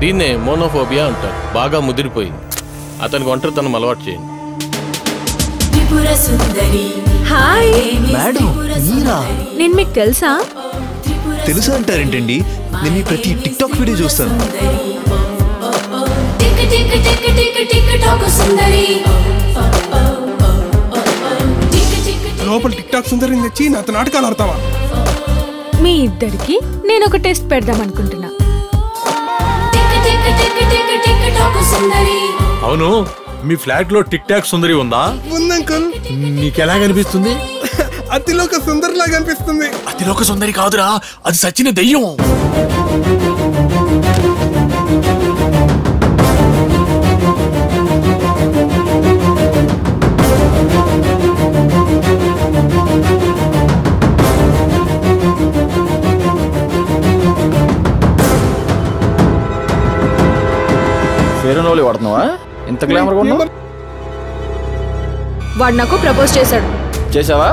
దీన్నే మోనోఫోబియా అంటారు. బాగా ముదిరిపోయింది. అతనికి ఒంటరితనం అలవాటు చేయండి. నేను మీకు తెలుసా తెలుసా అంటారేంటండి? నేను మీ ప్రతి టిక్టాక్ వీడియో చూస్తాను. లోపల టిక్టాక్ సుందరిని తెచ్చి నాతో నాటకాలు ఆడతావా? మీ ఇద్దరికి నేను ఒక టెస్ట్ పెడదాం అనుకుంటున్నా. అవును, మీ ఫ్లాట్ లో టిక్ టాక్ సుందరి ఉందా? ఉందంకుల్. నీకెలా కనిపిస్తుంది? అతిలోక సుందరిలా కనిపిస్తుంది. అతిలోక సుందరి కాదురా, అది సచ్చిన దెయ్యం. ఫెరోనోలి వాడుతున్నావా? ఇంత గ్లామర్ కొన్నా? వాడు నాకు ప్రపోజ్ చేశాడు. చేసావా?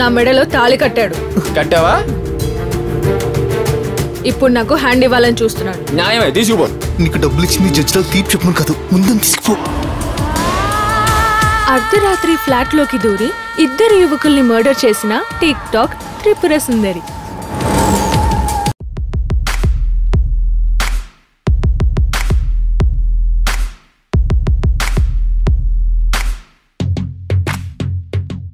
నా మెడలో తాళి కట్టాడు. కట్టావా? ఇప్పుడు నాకు హ్యాండ్ ఇవ్వాలని చూస్తున్నాడు. న్యాయమే, తీసుకో. నీకు డబ్బులు ఇచ్చి జడ్జిలో తీర్పు చెప్పను కాదు, ముందు తీసుకో. అర్ధరాత్రి ఫ్లాట్ లోకి దూరి ఇద్దరు యువకుల్ని మర్డర్ చేసిన టిక్ టాక్ త్రిపుర సుందరి.